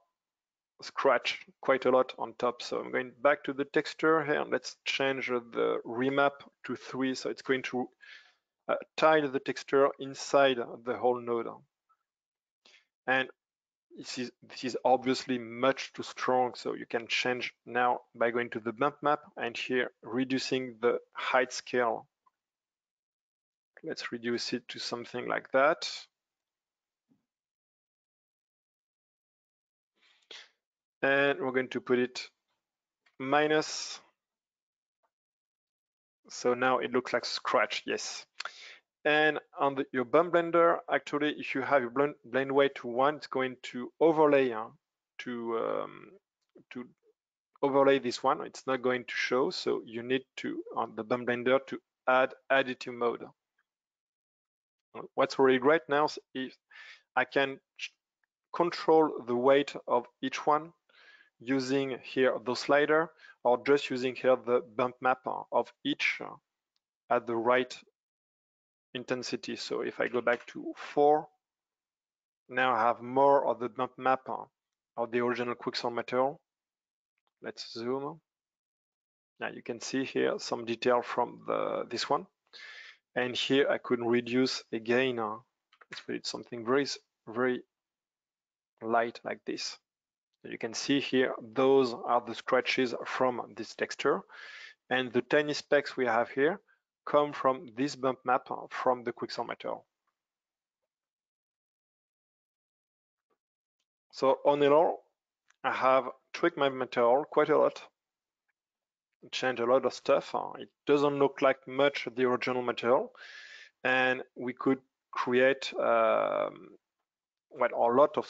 scratch quite a lot on top. So I'm going back to the texture here and let's change the remap to three. So it's going to uh, tile the texture inside the whole node. And this is, this is obviously much too strong. So you can change now by going to the bump map and here reducing the height scale. Let's reduce it to something like that. And we're going to put it minus. So now it looks like scratch, yes. And on the, your Bump Blender, actually, if you have your blend, blend weight to one, it's going to overlay uh, to um, to overlay this one. It's not going to show, so you need to on the Bump Blender to add additive mode. What's really great now is I can control the weight of each one using here the slider, or just using here the bump map of each at the right intensity. So if I go back to four, now I have more of the bump map of the original Quixel material. Let's zoom. Now you can see here some detail from the, this one. And here I could reduce again, uh, let's put it something very, very light like this. So you can see here, those are the scratches from this texture. And the tiny specks we have here come from this bump map from the Quixel material. So on and all, I have tweaked my material quite a lot. Change a lot of stuff. It doesn't look like much the original material, and we could create um, well, a lot of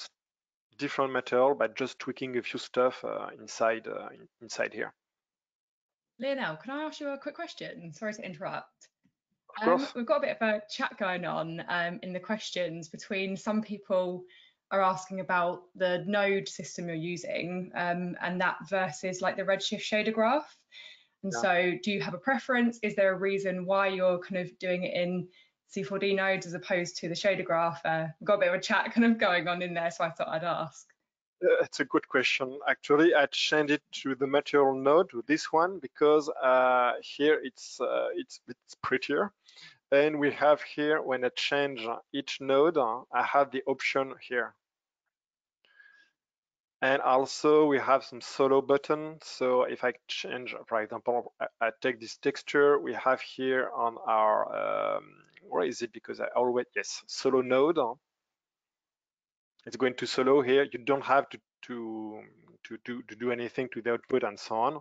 different material by just tweaking a few stuff uh, inside uh, inside here. Lionel, can I ask you a quick question? Sorry to interrupt. Um, we've got a bit of a chat going on um, in the questions between some people are asking about the node system you're using um, and that versus like the Redshift shader graph. And yeah. So do you have a preference? Is there a reason why you're kind of doing it in C four D nodes as opposed to the shader graph? Uh, we've got a bit of a chat kind of going on in there, so I thought I'd ask. Uh, it's a good question. Actually, I changed it to the material node, to this one, because uh, here it's, uh, it's, it's prettier. And we have here, when I change each node, uh, I have the option here. And also we have some solo button. So if I change, for example, I, I take this texture we have here on our, um, where is it? Because I always, yes, solo node. It's going to solo here. You don't have to, to, to, to, to do anything to the output and so on.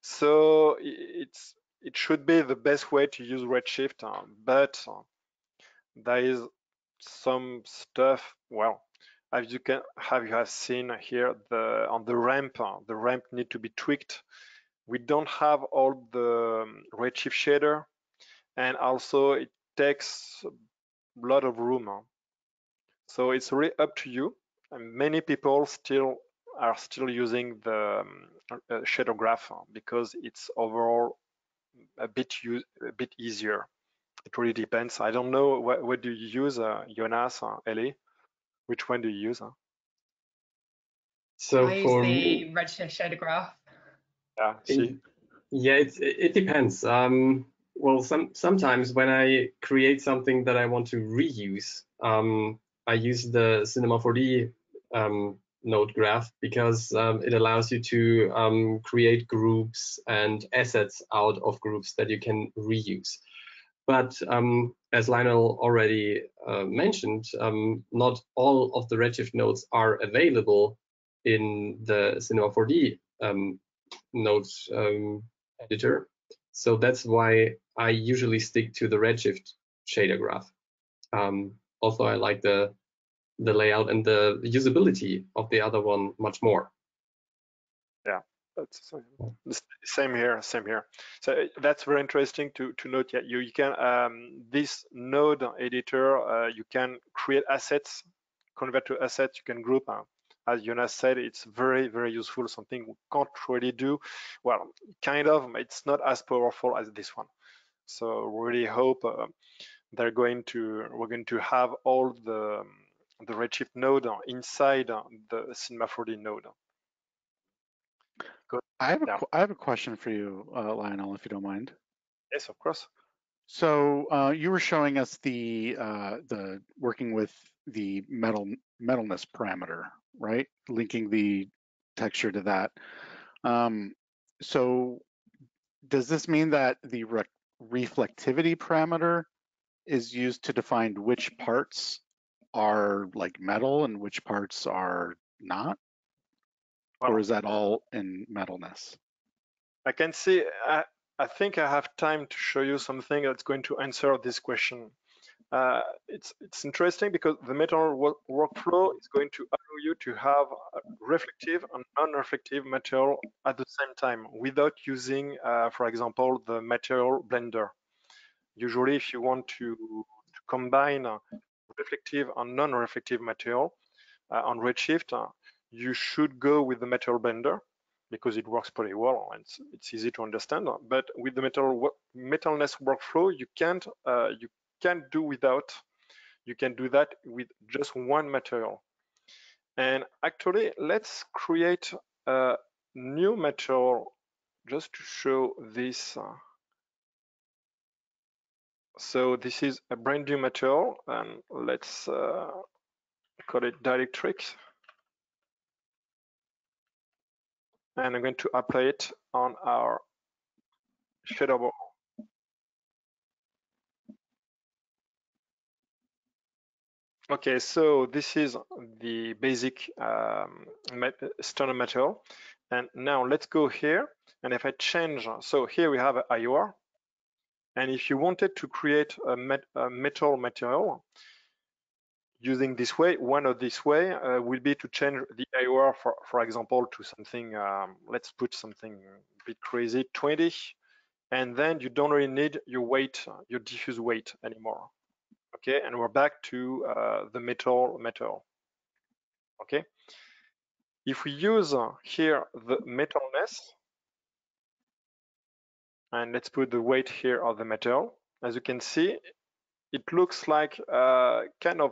So it's, it should be the best way to use Redshift, uh, but uh, there is some stuff, well, as you can have you have seen here, the on the ramp, uh, the ramp need to be tweaked. We don't have all the um, Redshift shader, and also it takes a lot of room. Uh. So it's really up to you. And many people still are still using the um, uh, shader graph uh, because it's overall a bit use, a bit easier. It really depends. I don't know what, what do you use, uh, Jonas or uh, Ellie? Which one do you use? Huh? So I for use the Redshift shader graph. Yeah, see. Yeah, it, it depends. Um, well, some sometimes when I create something that I want to reuse, um, I use the Cinema four D um, node graph because um, it allows you to um, create groups and assets out of groups that you can reuse. But um, as Lionel already uh, mentioned, um, not all of the Redshift nodes are available in the Cinema four D um, nodes um, editor. So that's why I usually stick to the Redshift shader graph. Um, although I like the, the layout and the usability of the other one much more. Yeah. That's same here, same here. So that's very interesting to, to note. Yeah, you, you can, um, this node editor, uh, you can create assets, convert to assets, you can group. Uh, as Jonas said, it's very, very useful, something we can't really do. Well, kind of, it's not as powerful as this one. So really hope uh, they're going to, we're going to have all the, the Redshift node inside the Cinema four D node. I have, a, I have a question for you, uh, Lionel, if you don't mind. Yes, of course. So uh, you were showing us the uh, the working with the metal metalness parameter, right? Linking the texture to that. Um, so does this mean that the re reflectivity parameter is used to define which parts are like metal and which parts are not? Or is that all in metalness? I can see, I, I think I have time to show you something that's going to answer this question. Uh, it's, it's interesting because the metal work, workflow is going to allow you to have reflective and non-reflective material at the same time without using, uh, for example, the material blender. Usually, if you want to, to combine reflective and non-reflective material uh, on Redshift, uh, you should go with the material blender because it works pretty well and it's, it's easy to understand. But with the metal metalness workflow, you can't uh, you can't do without. You can do that with just one material. And actually, let's create a new material just to show this. So this is a brand new material, and let's uh, call it dielectric. And I'm going to apply it on our shader ball. Okay, so this is the basic um, standard material. And now let's go here. And if I change, so here we have an I O R. And if you wanted to create a, met, a metal material, using this way, one of this way uh, will be to change the I O R, for, for example, to something, um, let's put something a bit crazy, twenty, and then you don't really need your weight, your diffuse weight anymore. Okay, and we're back to uh, the metal metal. Okay, if we use uh, here the metalness, and let's put the weight here of the metal, as you can see, it looks like uh, kind of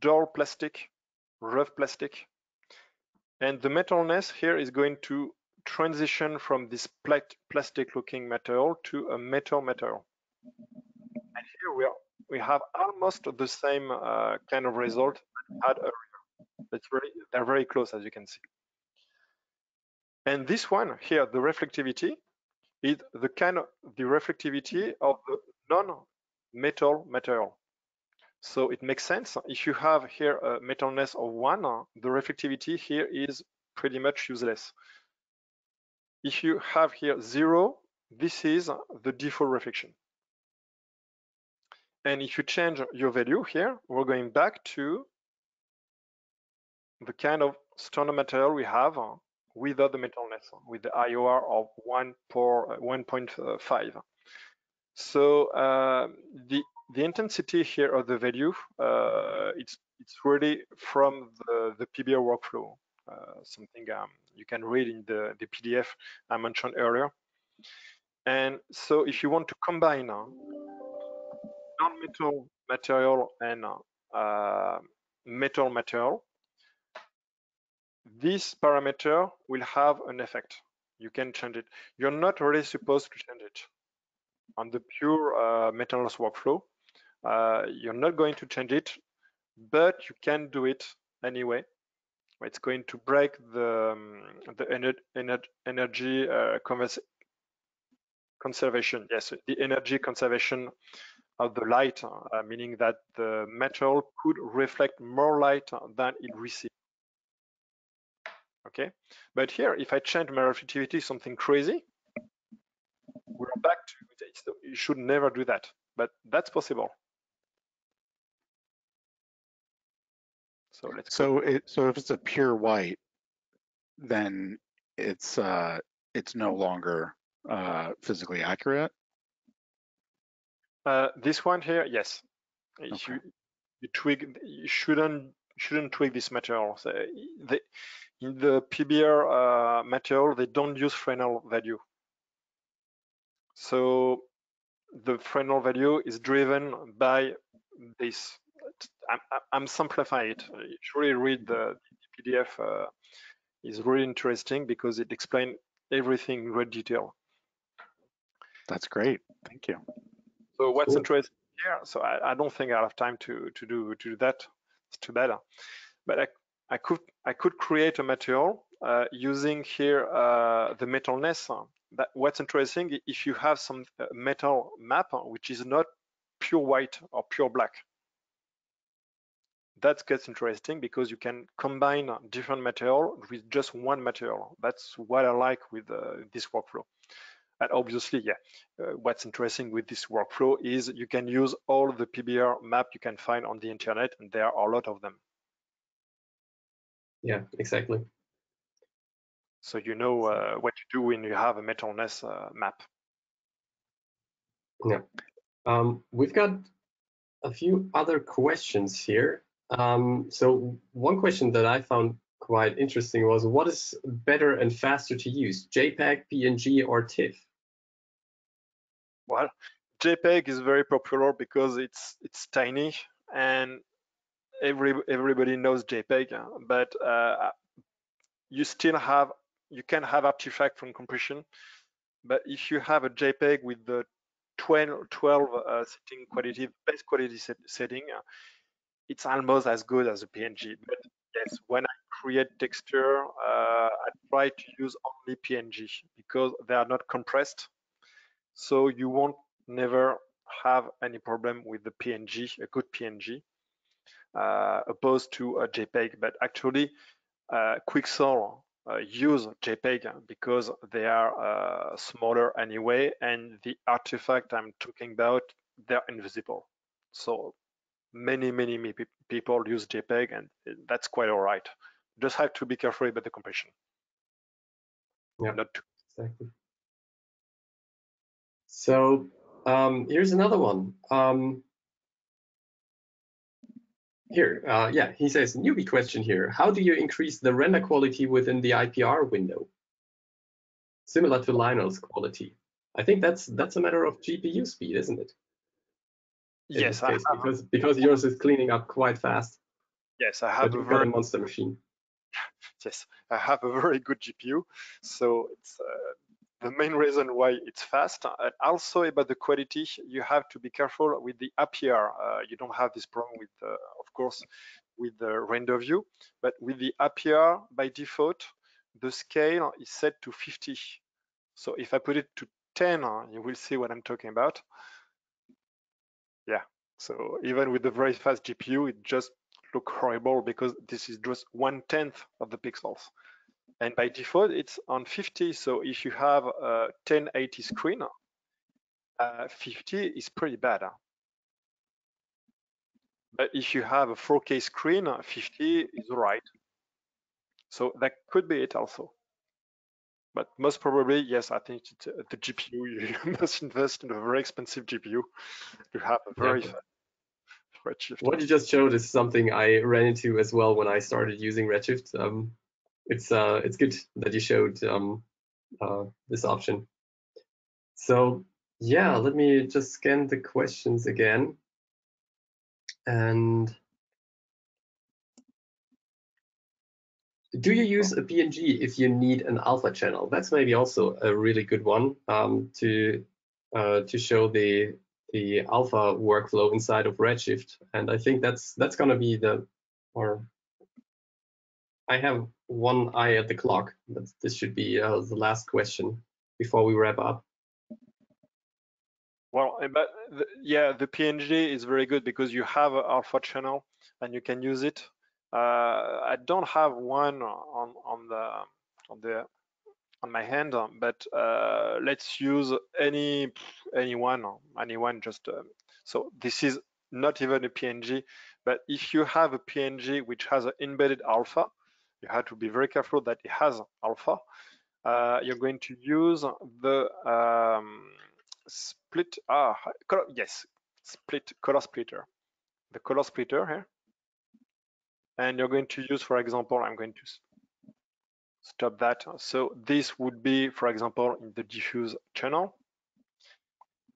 dull plastic, rough plastic, and the metalness here is going to transition from this pla plastic looking material to a metal material, and here we are, we have almost the same uh, kind of result that we had earlier. It's very, they're very close, as you can see. And this one here, the reflectivity, is the kind of the reflectivity of the non-metal material. So it makes sense. If you have here a metalness of one, the reflectivity here is pretty much useless. If you have here zero, this is the default reflection. And if you change your value here, we're going back to the kind of standard material we have without the metalness, with the I O R of one point five. So uh, the The intensity here of the value, uh, it's it's really from the, the P B R workflow, uh, something um, you can read in the, the P D F I mentioned earlier. And so if you want to combine uh, non-metal material and uh, metal material, this parameter will have an effect. You can change it. You're not really supposed to change it on the pure uh, metalness workflow. Uh, you're not going to change it, but you can do it anyway. It's going to break the um, the ener ener energy uh, conservation. Yes, the energy conservation of the light, uh, meaning that the metal could reflect more light than it receives. Okay, but here, if I change my reflectivity, something crazy, we're back to it's, you should never do that. But that's possible. So let's. So it, so if it's a pure white, then it's uh, it's no longer uh, physically accurate. Uh, this one here, yes. Okay. If you, you tweak, you shouldn't shouldn't tweak this material. So they, in the P B R uh, material, they don't use Fresnel value. So the Fresnel value is driven by this. I'm, I'm simplifying it. You should really read the P D F uh, is really interesting because it explains everything in great detail. That's great. Thank you. So what's cool. interesting here? So I, I don't think I'll have time to to do to do that. It's too bad. But I I could I could create a material uh, using here uh, the metalness. That what's interesting if you have some metal map which is not pure white or pure black. That gets interesting because you can combine different material with just one material. That's what I like with uh, this workflow. And obviously, yeah, uh, what's interesting with this workflow is you can use all the P B R map you can find on the internet, and there are a lot of them. Yeah, exactly. So you know uh, what you do when you have a metalness uh, map. Yeah, um, we've got a few other questions here. Um, so one question that I found quite interesting was, what is better and faster to use, JPEG, P N G, or TIFF? Well, JPEG is very popular because it's it's tiny and every everybody knows JPEG. But uh, you still have you can have artifact from compression. But if you have a JPEG with the twelve uh, setting quality, best quality set, setting. Uh, it's almost as good as a P N G. But yes, when I create texture, uh, I try to use only P N G because they are not compressed. So you won't never have any problem with the P N G, a good P N G, uh, opposed to a JPEG. But actually, uh, Quixel uh, use JPEG because they are uh, smaller anyway, and the artifact I'm talking about, they're invisible. So many many people use JPEG, and that's quite all right. Just have to be careful about the compression. Yeah, not too. Exactly. So um here's another one. Um here uh yeah, he says, newbie question here, how do you increase the render quality within the I P R window, similar to Lionel's quality? I think that's that's a matter of G P U speed, isn't it? In yes, case, I have because, because yours is cleaning up quite fast. Yes, I have a very monster machine. Yes, I have a very good G P U, so it's uh, the main reason why it's fast. And also about the quality, you have to be careful with the I P R. Uh, you don't have this problem with, uh, of course, with the render view, but with the I P R by default, the scale is set to fifty. So if I put it to ten, you will see what I'm talking about. Yeah, so even with the very fast G P U, it just looks horrible because this is just one tenth of the pixels. And by default, it's on fifty. So if you have a ten eighty screen, uh, fifty is pretty bad. But if you have a four K screen, fifty is all right. So that could be it also. But most probably, yes, I think it's, uh, the G P U, you must invest in a very expensive G P U to have a very yeah. Redshift. What you just showed is something I ran into as well when I started using Redshift. Um, it's uh, it's good that you showed um, uh, this option. So yeah, let me just scan the questions again. And do you use a P N G if you need an alpha channel? That's maybe also a really good one um, to uh, to show the the alpha workflow inside of Redshift. And I think that's that's going to be the or I have one eye at the clock. That's, this should be uh, the last question before we wrap up. Well, but the, yeah, the P N G is very good because you have an alpha channel and you can use it. Uh, I don't have one on on the on the on my hand, but uh, let's use any anyone anyone just um, so this is not even a P N G, but if you have a P N G which has an embedded alpha, you have to be very careful that it has alpha. Uh, you're going to use the um, split ah color, yes split color splitter, the color splitter here. And you're going to use, for example, I'm going to stop that. So this would be, for example, in the diffuse channel.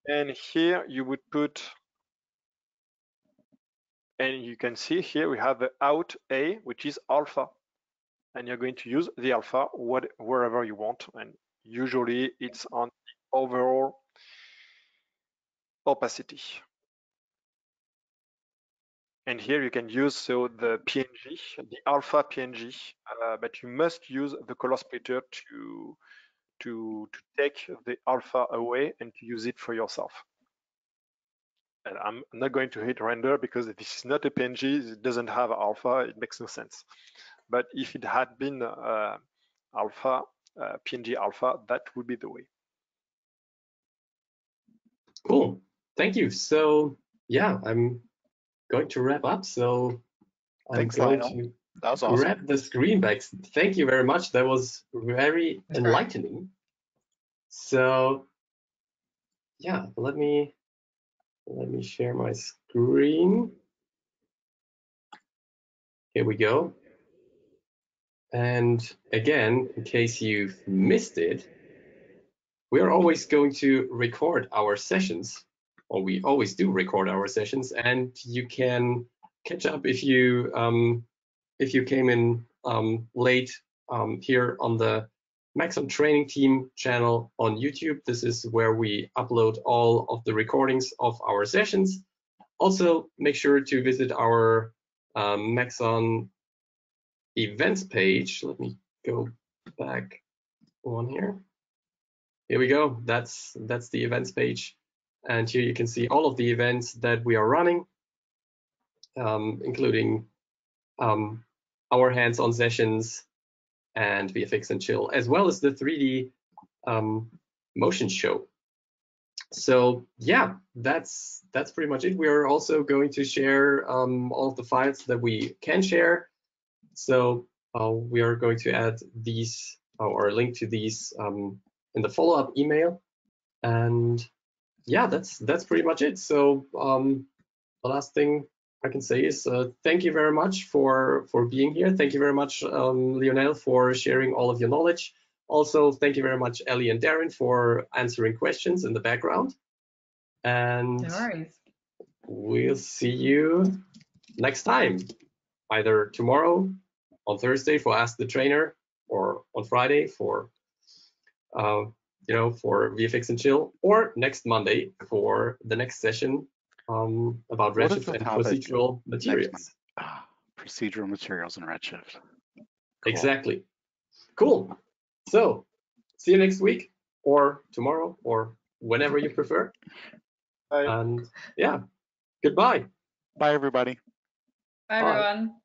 And here you would put, and you can see here we have the out A, which is alpha. and you're going to use the alpha what, wherever you want. And usually it's on the overall opacity. And here you can use so the P N G, the alpha P N G, uh, but you must use the color splitter to, to, to take the alpha away and to use it for yourself. And I'm not going to hit render because this is not a P N G, it doesn't have alpha, it makes no sense. But if it had been uh, alpha, uh, P N G alpha, that would be the way. Cool, thank you. So yeah, I'm going to wrap up. So I'm Thanks, going Lionel. to that was awesome. wrap the screen back. Thank you very much. That was very enlightening. So yeah, let me let me share my screen. Here we go. And again, in case you've missed it, we are always going to record our sessions, or we always do record our sessions, and you can catch up if you um, if you came in um, late um, here on the Maxon Training Team channel on YouTube. This is where we upload all of the recordings of our sessions. Also, make sure to visit our um, Maxon events page. Let me go back on here. Here we go. That's that's the events page, and here you can see all of the events that we are running, um, including um, our hands-on sessions and V F X and Chill, as well as the three D um, motion show. So yeah, that's that's pretty much it. We are also going to share um, all of the files that we can share. So uh, we are going to add these or link to these Um, in the follow-up email. And yeah, that's that's pretty much it. So um, the last thing I can say is uh, thank you very much for, for being here. Thank you very much, um, Lionel, for sharing all of your knowledge. Also, thank you very much, Ellie and Darren, for answering questions in the background. And no worries. We'll see you next time, either tomorrow, on Thursday for Ask the Trainer, or on Friday for Uh, you know, for V F X and Chill, or next Monday for the next session um, about Redshift and procedural materials. Ah, procedural materials and Redshift. Cool. Exactly. Cool. So, see you next week, or tomorrow, or whenever you prefer. Bye. And yeah, goodbye. Bye, everybody. Bye, everyone. Bye.